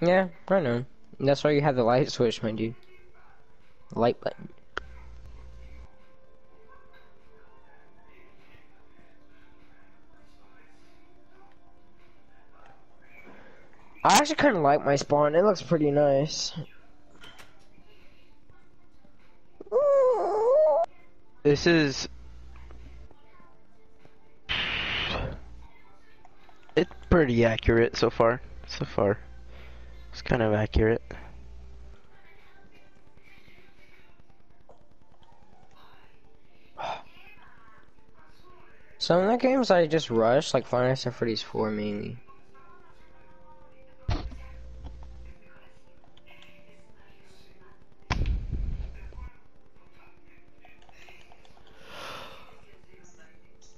Yeah, I know. That's why you have the light switch, my dude. Light button. I actually kind of like my spawn. It looks pretty nice. This is... It's pretty accurate so far. So far. It's kind of accurate. Some of the games I just rushed, like Five Nights at Freddy's 4 mainly.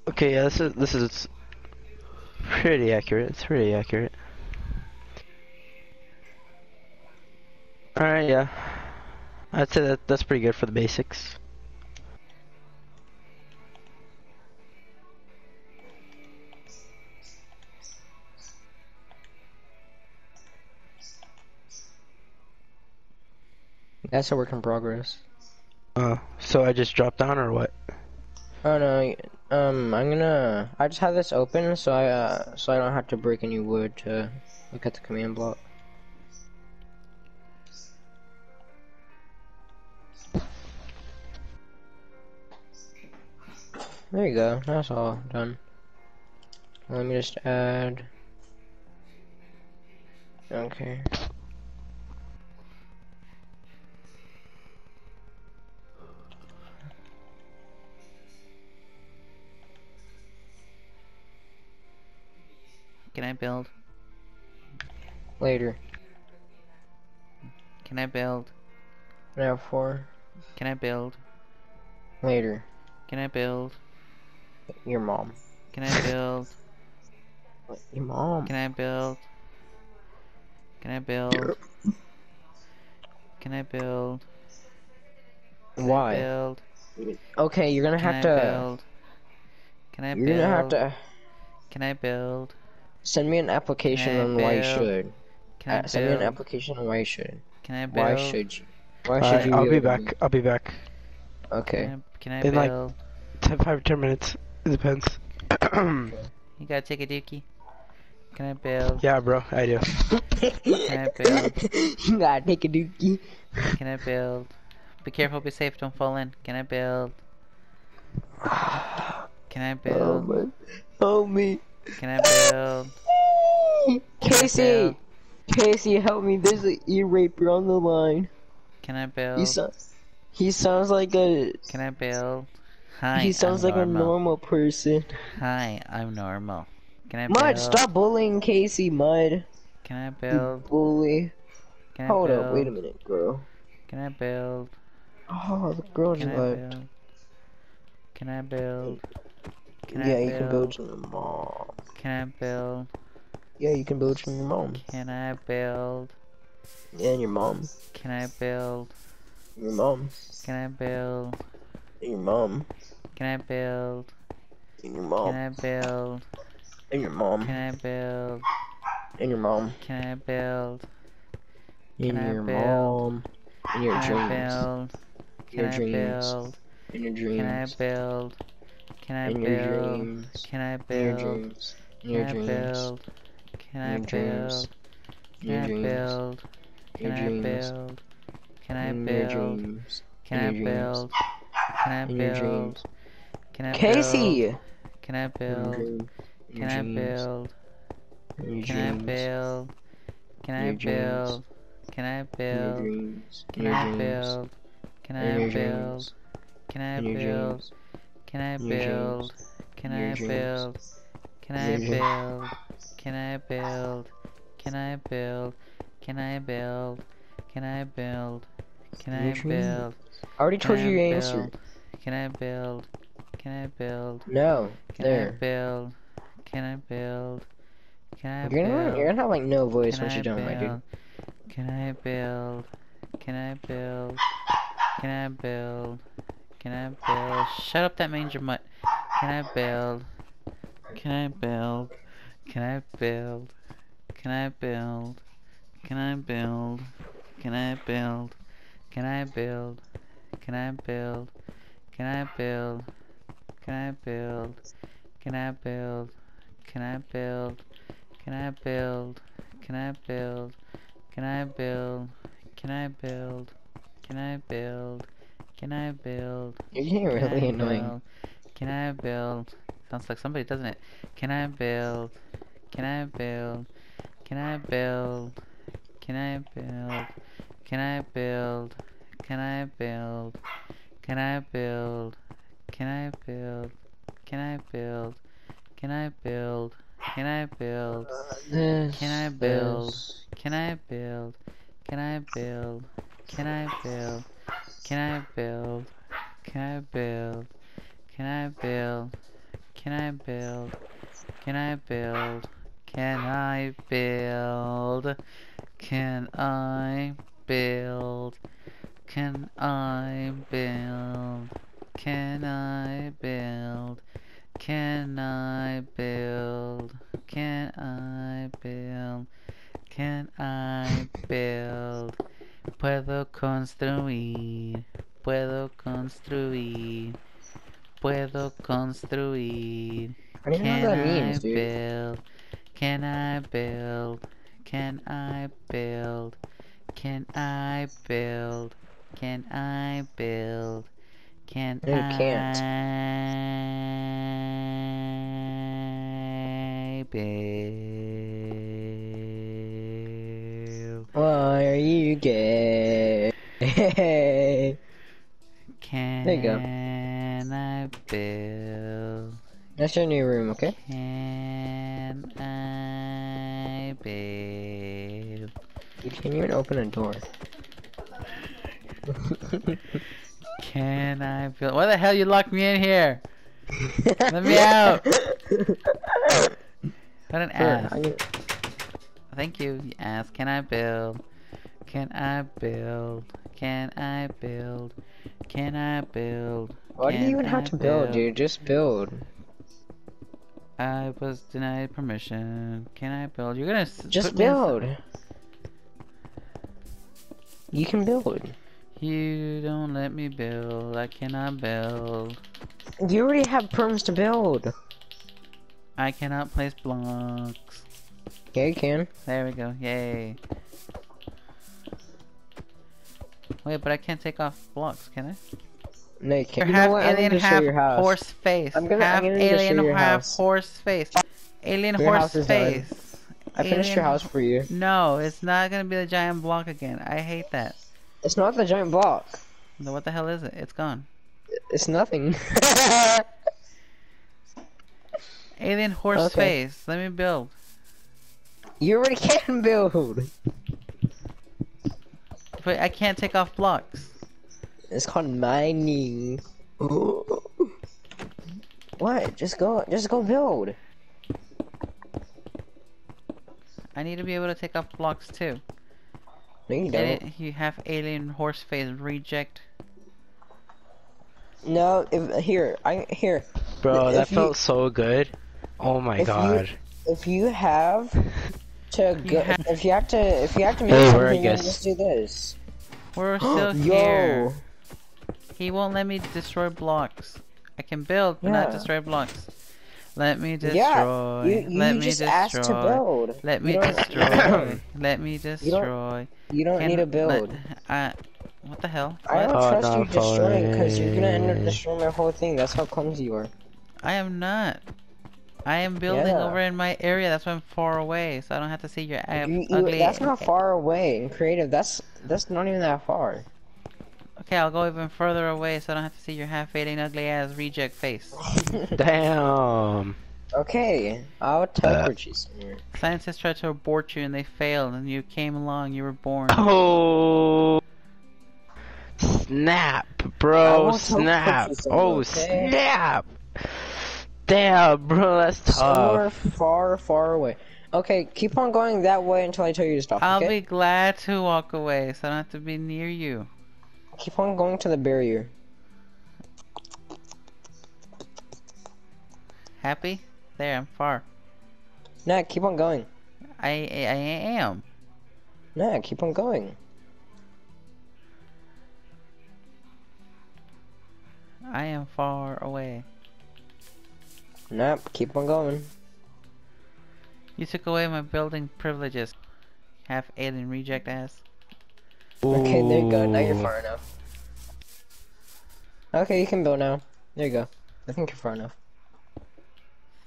Okay, yeah, this is pretty accurate. It's pretty accurate. All right, yeah, I'd say that's pretty good for the basics. That's a work in progress. So I just dropped down or what? Oh no. I just have this open so I don't have to break any wood to look at the command block. There you go, that's all done. Let me just add... Okay. Can I build? Later. Can I build? Now 4. Can I build? Later. Can I build? Your mom. Can I build? Your mom. Can I build? Can I build? Can I build? Can Why? I build? Okay, you're gonna Can have I to. Build? Can I you're build? You're gonna have to. Can I build? Send me an application on why you should. Can I send me an application on why you should. Can I build? Why should you? Why should you? I'll be back. I'll be back. Okay. Can I build? In like 5 or 10 minutes. It depends. You gotta take a dookie. Can I build? Yeah, bro. I do. Can I build? You gotta take a dookie. Can I build? Be careful. Be safe. Don't fall in. Can I build? Can I build? Oh, man. Help me. Can I build? Casey! Casey, help me. There's an e-raper on the line. Can I build? He sounds like a... Can I build? Hi, he sounds I'm like normal. A normal person. Hi, I'm normal. Can I build? Mud, stop bullying Casey, Mud. Can I build? You bully. Can I Hold build? Up, wait a minute, girl. Can I build? Oh, the girl just left. Can I build? Can yeah, I you build? Can build from your mom. Can I build? Yeah, you can build from your mom. Can I build? Yeah, your mom. Can I build? Your mom. Can I build? Your mom. Can I build? And your mom. Can I build? And your mom. Can I build? And your mom. Can I build? And your mom. And your dreams. Can I build? In your dreams. Can I build? Can I build? Can I build? Can I build? Can I build? Can I build? Can I build? Can I build? Can I build? Can I build? Can I build? Casey! Can I build? Can I build? Can I build? Can I build? Can I build? Can I build? Can I build? Can I build? Can I build? Can I build? Can I build? Can I build? Can I build? Can I build? Can I build? Can I build? I already told you your answer. Can I build? Can I build? No. Can I build? Can I build? Can I build? You're gonna have like no voice once you're done, my dude. Can I build? Can I build? Can I build? Can I build? Shut up, that manger mutt. Can I build? Can I build? Can I build? Can I build? Can I build? Can I build? Can I build? Can I build? Can I build? Can I build? Can I build? Can I build? Can I build? Can I build? Can I build? Can I build? Can I build? Can I build? You're getting really annoying. Can I build? Sounds like somebody, doesn't it? Can I build? Can I build? Can I build? Can I build? Can I build? Can I build? Can I build? Can I build? Can I build? Can I build? Can I build? Can I build? Can I build? Can I build? Can I build? Can I build? Can I build? Can I build? Can I build? Can I build? Can I build? Can I build? Can I build? Can I build? Can I build? Can I build? Can I build? Puedo construir. Puedo construir. Puedo construir. I don't know what that means, dude. Build? Can I build? Can I build? Can I build? Can I build? Can I build? Why are you gay? Can there you go. I build? That's your new room, okay? Can I build? You can't even open a door. Can I build? Why the hell you locked me in here? Let me out! What an ass. Thank you, you ass. Can I build? Can I build? Can I build? Can I build? Why do you even have to build, dude? Just build. I was denied permission. Can I build? You're gonna just build. You can build. You don't let me build. I cannot build. You already have perms to build. I cannot place blocks. Yeah, you can. There we go. Yay. Wait, but I can't take off blocks, can I? No, you can't. Half alien, half horse face. Half alien, half horse face. Alien horse face. I finished your house for you. No, it's not gonna be the giant block again. I hate that. It's not the giant block. Then what the hell is it? It's gone. It's nothing. Alien horse face. Let me build. You already can build. But I can't take off blocks. It's called mining. Ooh. What? Just go build. I need to be able to take off blocks too. No, you don't. You have alien horse face reject. No, here. Bro, that felt so good. Oh my god. If you have to make something, you just do this. We're still here. He won't let me destroy blocks. I can build, but not destroy blocks. Let me destroy. Yeah, you just asked to build. Let me destroy. Let me destroy. You don't need to build. What the hell? What? I don't trust you destroying, because you're gonna end up destroying my whole thing. That's how clumsy you are. I am not. I am building over in my area. That's why I'm far away, so I don't have to see your ugly. That's not far away. In creative, that's not even that far. Okay, I'll go even further away, so I don't have to see your half-fading, ugly-ass reject face. Damn. Okay, I'll teleport you somewhere. Scientists tried to abort you, and they failed. And you came along. You were born. Oh. Snap, bro! Snap! Oh, okay. Snap! Damn, bro, that's tough. Somewhere far, far away. Okay, keep on going that way until I tell you to stop. I'll be glad to walk away, so I don't have to be near you. Keep on going to the barrier. Happy? There, I'm far. Nah, keep on going. I am. No, keep on going. I am far away. Nope, keep on going. You took away my building privileges. Half alien reject ass. Ooh. Okay, there you go. Now you're far enough. Okay, you can build now. There you go. I think you're far enough.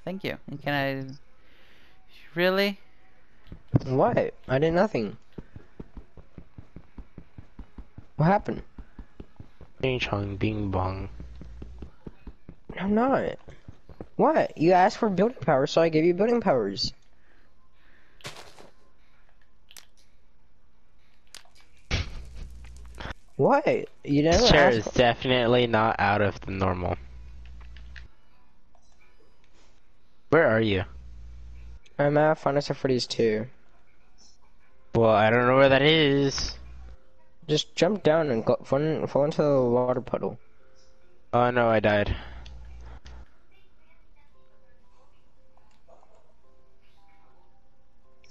Thank you. And can I... Really? What? I did nothing. What happened? Ding chong, ding bong. I'm not. What? You asked for building powers, so I gave you building powers. What? You never sure asked. Is definitely not out of the normal. Where are you? I'm at Five Nights at Freddy's 2. Well, I don't know where that is. Just jump down and go, fall into the water puddle. Oh no, I died.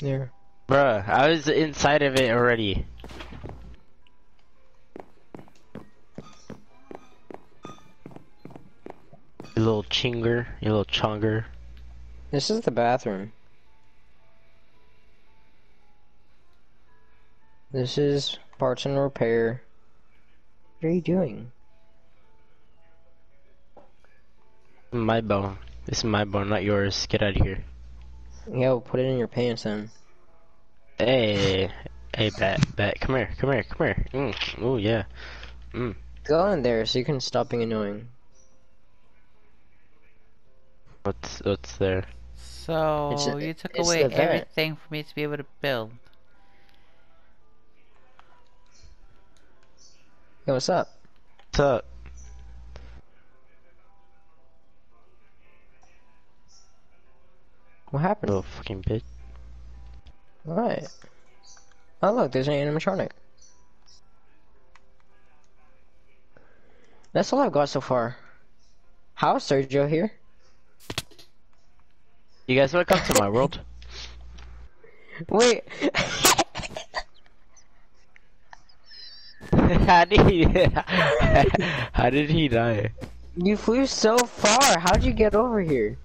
There. Bruh, I was inside of it already. You little chinger, you little chonger. This is the bathroom. This is parts and repair. What are you doing? My bone. This is my bone, not yours. Get out of here. Yo, put it in your pants then. Hey, hey, bat, come here. Oh yeah. Go in there so you can stop being annoying. What's there? So you took away everything for me to be able to build. Yo, what's up? What's up? What happened? Little fucking bitch. Alright. Oh look, there's an animatronic. That's all I've got so far. How is Sergio here? You guys wanna come to my world? Wait. How did he die? You flew so far. How'd you get over here?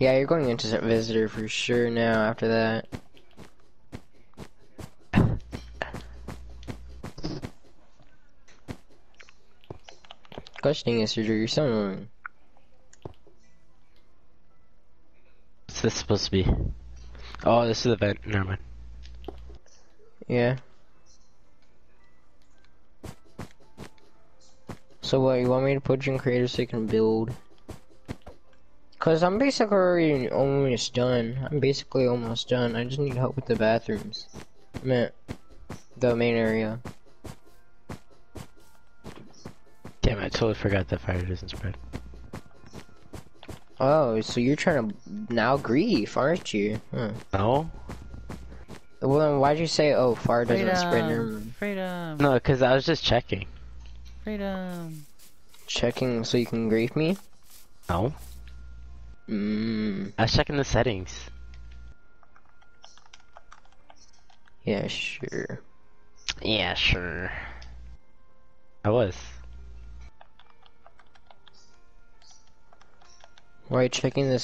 Yeah, you're going into visitor for sure now after that. Questioning is you're so annoying. What's this supposed to be? Oh, this is the vent. Never mind. Yeah. So what, you want me to put you in creative so you can build? Cause I'm basically already almost done. I just need help with the bathrooms. I meant the main area. Damn, I totally forgot that fire doesn't spread. Oh, so you're trying to now grieve, aren't you? Huh. No. Well, then why'd you say, oh, fire doesn't spread in your room? Freedom! No, because I was just checking. Freedom! Checking so you can grieve me? No. I was checking the settings. Yeah, sure. Yeah, sure. I was. Why are you checking the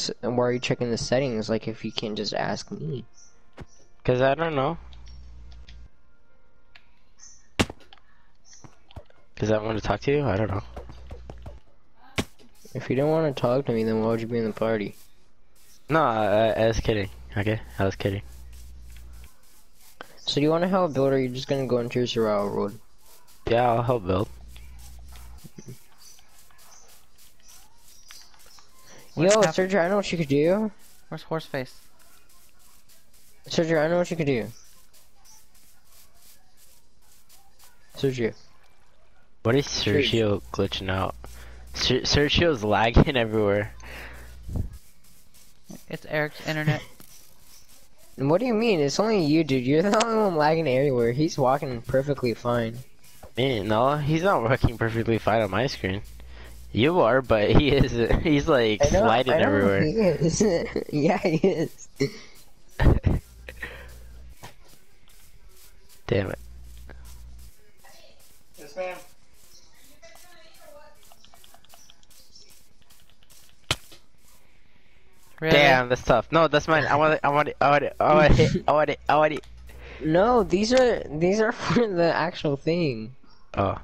settings? Like, if you can't just ask me. Cause I don't know. Cause I want to talk to you? I don't know. If you don't want to talk to me, then why would you be in the party? No, I was kidding. Okay, I was kidding. So do you want to help build, or are you just gonna go into your survival world? Yeah, I'll help build. Yo, Sergio, I know what you could do. Where's Horseface? Sergio, I know what you could do. Sergio. What is Sergio glitching out? Sergio's lagging everywhere. It's Eric's internet. What do you mean? It's only you, dude. You're the only one lagging everywhere. He's walking perfectly fine. Man, no, he's not walking perfectly fine on my screen. You are, but he is. He's like sliding everywhere. He is. Yeah, he is. Damn it. Yes, ma'am. Really? Damn, that's tough. No, that's mine. I want it. No, these are for the actual thing. Oh.